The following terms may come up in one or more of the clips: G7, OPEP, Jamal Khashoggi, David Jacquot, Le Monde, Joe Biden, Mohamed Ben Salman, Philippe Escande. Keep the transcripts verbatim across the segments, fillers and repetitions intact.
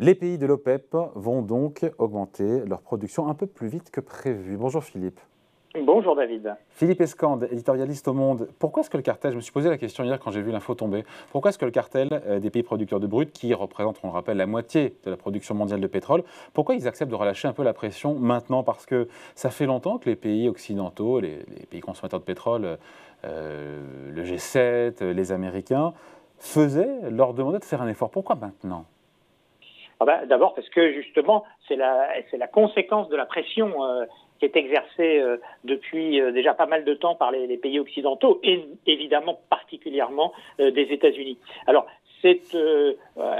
Les pays de l'OPEP vont donc augmenter leur production un peu plus vite que prévu. Bonjour Philippe. Bonjour David. Philippe Escande, éditorialiste au Monde. Pourquoi est-ce que le cartel, je me suis posé la question hier quand j'ai vu l'info tomber, pourquoi est-ce que le cartel des pays producteurs de brut, qui représente, on le rappelle, la moitié de la production mondiale de pétrole, pourquoi ils acceptent de relâcher un peu la pression maintenant? Parce que ça fait longtemps que les pays occidentaux, les, les pays consommateurs de pétrole, euh, le G sept, les Américains, faisaient leur demander de faire un effort. Pourquoi maintenant ? Ah ben, d'abord parce que justement c'est la, c'est la conséquence de la pression euh, qui est exercée euh, depuis euh, déjà pas mal de temps par les, les pays occidentaux et évidemment particulièrement euh, des États-Unis. Alors c'est euh,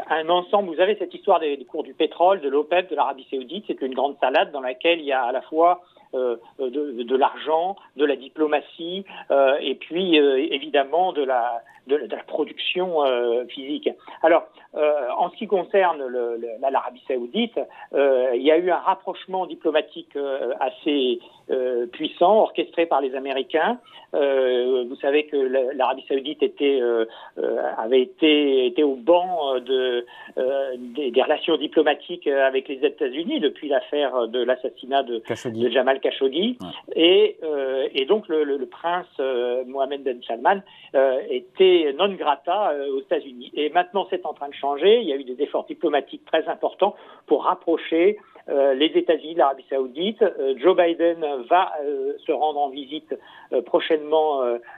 un ensemble, vous avez cette histoire des, des cours du pétrole, de l'OPEP, de l'Arabie Saoudite, c'est une grande salade dans laquelle il y a à la fois euh, de, de l'argent, de la diplomatie euh, et puis euh, évidemment de la, de, de la production euh, physique. Alors euh, en ce qui concerne le, le, l'Arabie Saoudite, euh, il y a eu un rapprochement diplomatique euh, assez euh, puissant, orchestré par les Américains. Euh, vous savez que l'Arabie Saoudite était, euh, euh, avait été, était au banc de, euh, des, des relations diplomatiques avec les États-Unis depuis l'affaire de l'assassinat de, de Jamal Khashoggi. Ouais. Et, euh, et donc le, le, le prince euh, Mohamed Ben Salman euh, était non grata euh, aux États-Unis. Et maintenant c'est en train de changer. Il y a eu des efforts diplomatiques très importants pour rapprocher euh, les États-Unis de l'Arabie Saoudite. Euh, Joe Biden va euh, se rendre en visite euh, prochainement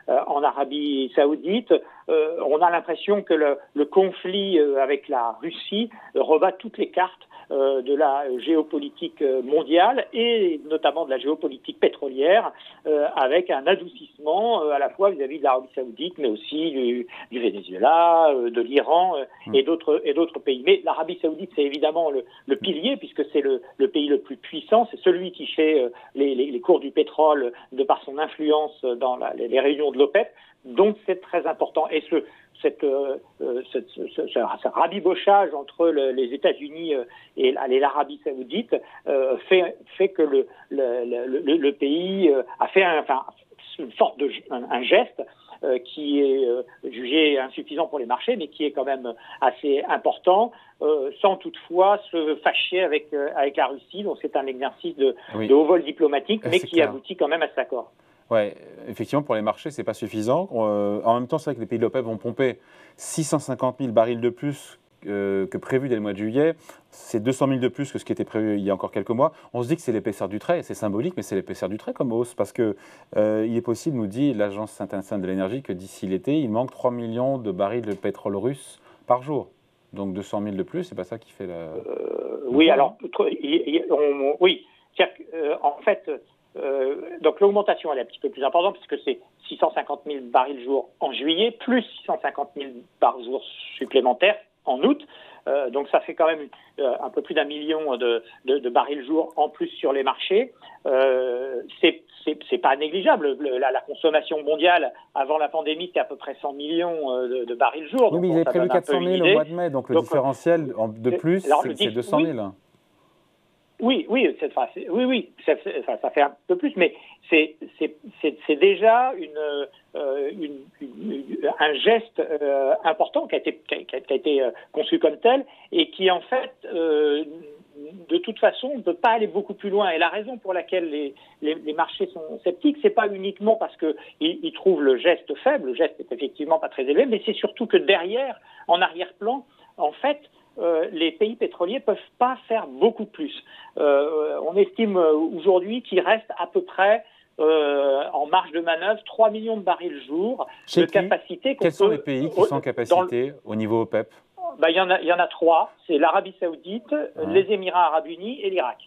en Arabie Saoudite. Euh, on a l'impression que le, le conflit avec la Russie rebat toutes les cartes euh, de la géopolitique mondiale et notamment de la géopolitique pétrolière euh, avec un adoucissement euh, à la fois vis-à-vis de l'Arabie Saoudite mais aussi du, du Venezuela, euh, de l'Iran euh, et d'autres et d'autres pays. Mais l'Arabie Saoudite, c'est évidemment le, le pilier puisque c'est le, le pays le plus puissant, c'est celui qui fait euh, les, les, les cours du pétrole de par son influence dans les réunions de l'OPEP, donc c'est très important. Et ce, cette, euh, cette, ce, ce, ce rabibochage entre le, les États-Unis et l'Arabie Saoudite euh, fait, fait que le, le, le, le pays a fait un, enfin, une sorte de un, un geste euh, qui est jugé insuffisant pour les marchés, mais qui est quand même assez important. Euh, sans toutefois se fâcher avec, euh, avec la Russie. Donc c'est un exercice de, oui. de haut vol diplomatique, mais c'est qui clair. Aboutit quand même à cet accord. Oui, effectivement, pour les marchés, ce n'est pas suffisant. Euh, en même temps, c'est vrai que les pays de l'OPEP vont pomper six cent cinquante mille barils de plus euh, que prévu dès le mois de juillet. C'est deux cent mille de plus que ce qui était prévu il y a encore quelques mois. On se dit que c'est l'épaisseur du trait, c'est symbolique, mais c'est l'épaisseur du trait comme hausse, parce qu'il euh, est possible, nous dit l'Agence internationale de l'énergie, que d'ici l'été, il manque trois millions de barils de pétrole russe par jour. Donc deux cent mille de plus, c'est pas ça qui fait la... Euh, oui, alors, on, oui. Euh, en fait... Euh, donc l'augmentation elle est un petit peu plus importante puisque c'est six cent cinquante mille barils jour en juillet plus six cent cinquante mille barils jour supplémentaires en août. Euh, donc ça fait quand même euh, un peu plus d'un million de, de, de barils jour en plus sur les marchés. Euh, c'est, c'est, c'est pas négligeable. Le, la, la consommation mondiale avant la pandémie c'était à peu près cent millions de, de barils jour. Oui, mais ils avaient prévu quatre cent mille au mois de mai, donc le donc, différentiel de plus alors, c'est, c'est deux cent mille. Oui. Oui, oui, cette phrase, oui, oui, ça, ça, ça fait un peu plus, mais c'est, c'est, c'est, c'est déjà une, euh, une, une, un geste euh, important qui a été, qui a, qui a été euh, conçu comme tel et qui en fait, euh, de toute façon, ne peut pas aller beaucoup plus loin. Et la raison pour laquelle les, les, les marchés sont sceptiques, c'est pas uniquement parce que ils, ils trouvent le geste faible, le geste est effectivement pas très élevé, mais c'est surtout que derrière, en arrière-plan, en fait. Euh, les pays pétroliers peuvent pas faire beaucoup plus. Euh, on estime aujourd'hui qu'il reste à peu près euh, en marge de manœuvre trois millions de barils jour Chez de capacité. Qu'on Quels peut, sont les pays qui au, sont en capacité le, au niveau OPEP? Bah, y en a, y en a trois. C'est l'Arabie Saoudite, ouais. les Émirats Arabes Unis et l'Irak.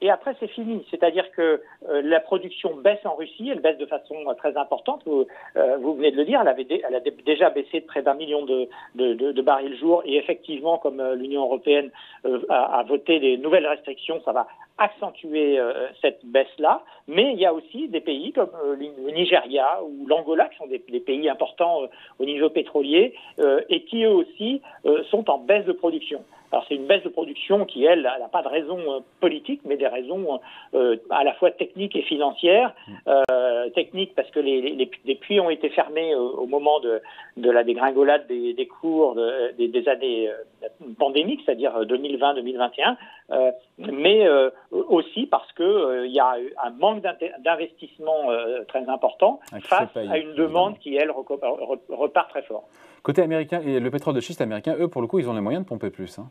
Et après, c'est fini. C'est-à-dire que euh, la production baisse en Russie, elle baisse de façon euh, très importante. Vous, euh, vous venez de le dire, elle, avait dé- elle a d- déjà baissé de près d'un million de, de, de, de barils jour. Et effectivement, comme euh, l'Union européenne euh, a, a voté des nouvelles restrictions, ça va accentuer euh, cette baisse-là. Mais il y a aussi des pays comme euh, le Nigeria ou l'Angola, qui sont des, des pays importants euh, au niveau pétrolier, euh, et qui eux aussi euh, sont en baisse de production. Alors c'est une baisse de production qui, elle, n'a pas de raison politique, mais des raisons euh, à la fois techniques et financières. Euh, techniques parce que les, les, les puits ont été fermés au, au moment de, de la dégringolade des, des cours de, des, des années pandémiques, c'est-à-dire deux mille vingt deux mille vingt et un, euh, mais euh, aussi parce qu'il euh, y a un manque d'investissement euh, très important face à une demande qui, elle, repart très fort. Côté américain, et le pétrole de schiste américain, eux, pour le coup, ils ont les moyens de pomper plus. Hein.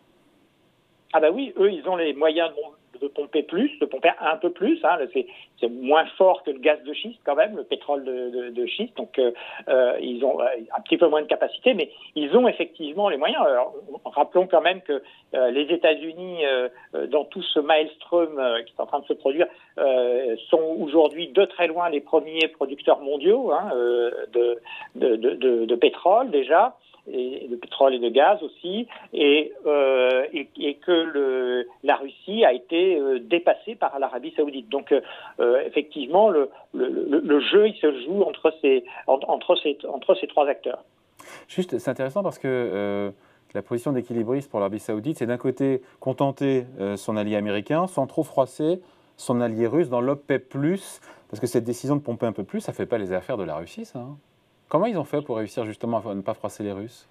Ah bah oui, eux, ils ont les moyens de, de pomper plus, de pomper un peu plus. Hein. C'est, c'est moins fort que le gaz de schiste quand même, le pétrole de, de, de schiste. Donc, euh, ils ont un petit peu moins de capacité, mais ils ont effectivement les moyens. Alors, rappelons quand même que euh, les États-Unis, euh, dans tout ce maelstrom euh, qui est en train de se produire, euh, sont aujourd'hui de très loin les premiers producteurs mondiaux hein, euh, de, de, de, de, de pétrole déjà. Et de pétrole et de gaz aussi, et, euh, et, et que le, la Russie a été euh, dépassée par l'Arabie Saoudite. Donc, euh, effectivement, le, le, le jeu, il se joue entre ces, entre ces, entre ces trois acteurs. Juste, c'est intéressant parce que euh, la position d'équilibriste pour l'Arabie Saoudite, c'est d'un côté contenter euh, son allié américain sans trop froisser son allié russe dans l'OPEP plus, parce que cette décision de pomper un peu plus, ça ne fait pas les affaires de la Russie, ça hein. Comment ils ont fait pour réussir justement à ne pas froisser les Russes ?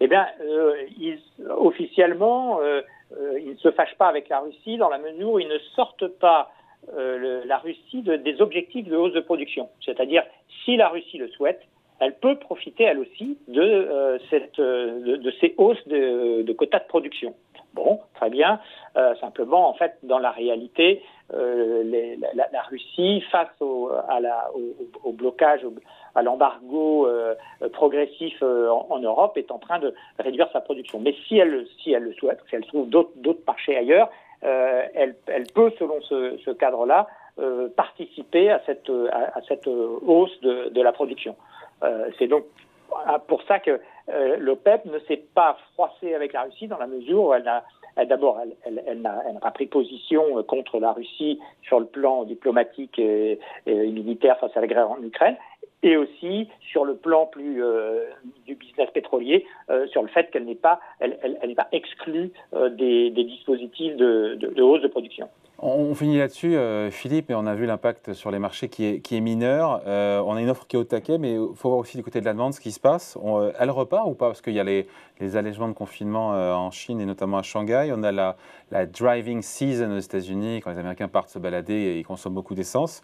Eh bien, euh, ils, officiellement, euh, euh, ils ne se fâchent pas avec la Russie dans la mesure où ils ne sortent pas euh, le, la Russie de, des objectifs de hausse de production. C'est-à-dire, si la Russie le souhaite, elle peut profiter elle aussi de, euh, cette, euh, de, de ces hausses de, de quotas de production. Bon, très bien. Euh, simplement, en fait, dans la réalité, euh, les, la, la Russie, face au, à la, au, au blocage, au, à l'embargo euh, progressif euh, en, en Europe, est en train de réduire sa production. Mais si elle, si elle le souhaite, si elle trouve d'autres, d'autres marchés ailleurs, euh, elle, elle peut, selon ce, ce cadre-là, euh, participer à cette, à, à cette hausse de, de la production. Euh, c'est donc pour ça que euh, l'OPEP ne s'est pas froissée avec la Russie dans la mesure où elle a, elle, d'abord, elle, elle, elle n'a elle pas pris position contre la Russie sur le plan diplomatique et, et militaire face à la guerre en Ukraine, et aussi sur le plan plus euh, du business pétrolier, euh, sur le fait qu'elle n'est pas, elle, elle, elle n'est pas exclue euh, des, des dispositifs de, de, de hausse de production. On finit là-dessus, euh, Philippe, et on a vu l'impact sur les marchés qui est, qui est mineur. Euh, on a une offre qui est au taquet, mais il faut voir aussi du côté de la demande ce qui se passe. On, euh, elle repart ou pas? Parce qu'il y a les, les allègements de confinement euh, en Chine et notamment à Shanghai. On a la, la driving season aux États-Unis quand les Américains partent se balader et ils consomment beaucoup d'essence.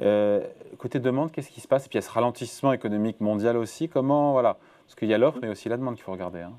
Euh, côté demande, qu'est-ce qui se passe? Et puis il y a ce ralentissement économique mondial aussi. Comment, voilà, parce qu'il y a l'offre, mais aussi la demande qu'il faut regarder. Hein.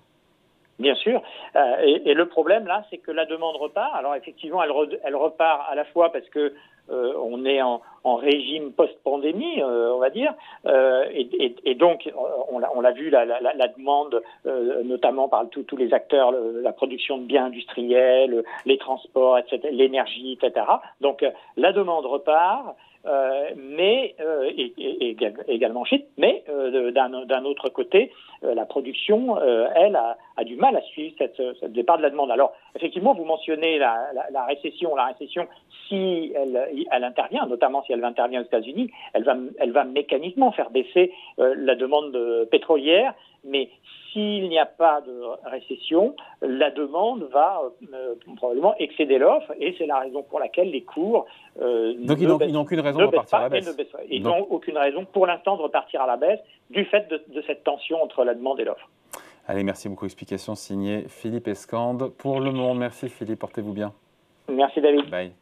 Bien sûr. Euh, et, et le problème, là, c'est que la demande repart. Alors, effectivement, elle, re, elle repart à la fois parce que euh, on est en, en régime post-pandémie, euh, on va dire. Euh, et, et, et donc, on, on l'a vu, la, la, la demande, euh, notamment par tout, tous les acteurs, le, la production de biens industriels, les transports, et cetera, l'énergie, et cetera. Donc, la demande repart. Euh, mais euh, et, et, également en Chine, mais euh, d'un, d'un autre côté, euh, la production, euh, elle, a, a du mal à suivre cette, cette départ de la demande. Alors, effectivement, vous mentionnez la, la, la récession. La récession, si elle, elle intervient, notamment si elle intervient aux États-Unis, elle va, elle va mécaniquement faire baisser euh, la demande pétrolière, mais s'il n'y a pas de récession, la demande va euh, probablement excéder l'offre, et c'est la raison pour laquelle les cours euh, donc ils n'ont, baissent, ils n'ont aucune raison de repartir à la baisse. Ils n'ont aucune raison pour l'instant de repartir à la baisse du fait de, de cette tension entre la demande et l'offre. Allez, merci beaucoup. Explication signée Philippe Escande pour Le Monde. Merci Philippe, portez-vous bien. Merci David. Bye.